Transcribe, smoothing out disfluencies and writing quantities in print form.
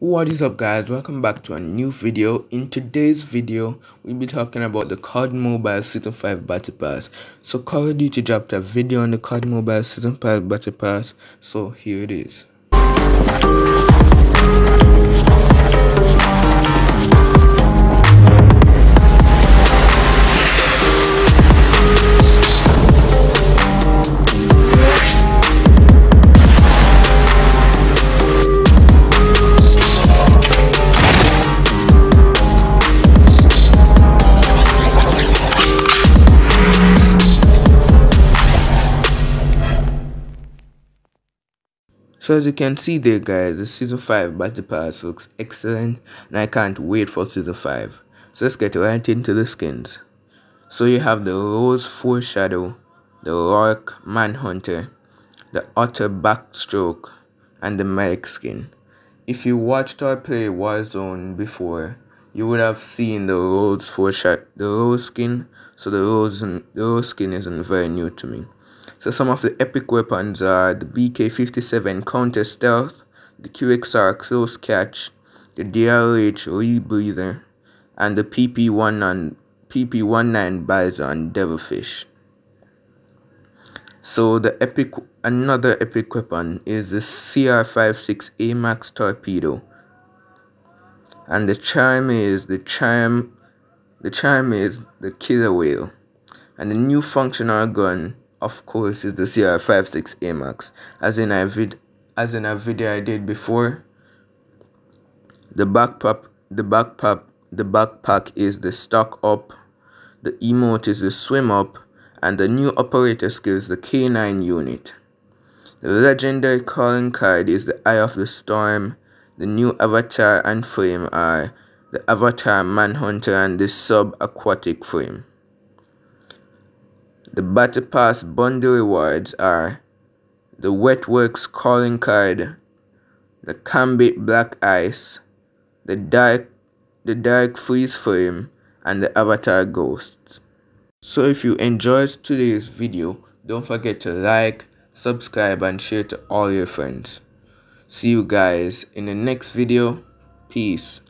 What is up, guys? Welcome back to a new video. In today's video, we'll be talking about the COD Mobile Season 5 Battle Pass. So Call of Duty dropped a video on the COD Mobile Season 5 Battle Pass, so here it is. So as you can see there, guys, the Season 5 Battle Pass looks excellent and I can't wait for Season 5. So let's get right into the skins. So you have the Rose Foreshadow, the Rourke Manhunter, the Otter Backstroke, and the Merrick skin. If you watched or played Warzone before, you would have seen the Rose skin, so the Rose skin isn't very new to me. So some of the epic weapons are the BK57 Counter Stealth, the QXR Close Catch, the DRH Rebreather, and the PP19 Bison Devilfish. So another epic weapon is the CR-56 AMAX torpedo, and the charm is the killer whale, and the new functional gun, of course, is the CR-56 AMAX. As in a video I did before, the backpack is the stock up, the emote is the swim up, and the new operator skill is the K9 Unit. The legendary calling card is the Eye of the Storm. The new avatar and frame are the Avatar Manhunter and the sub-aquatic frame. The Battle Pass bundle rewards are the Wetworks Calling Card, the Cambit Black Ice, the Dark Freeze Frame, and the Avatar Ghosts. So if you enjoyed today's video, don't forget to like, subscribe, and share to all your friends. See you guys in the next video. Peace.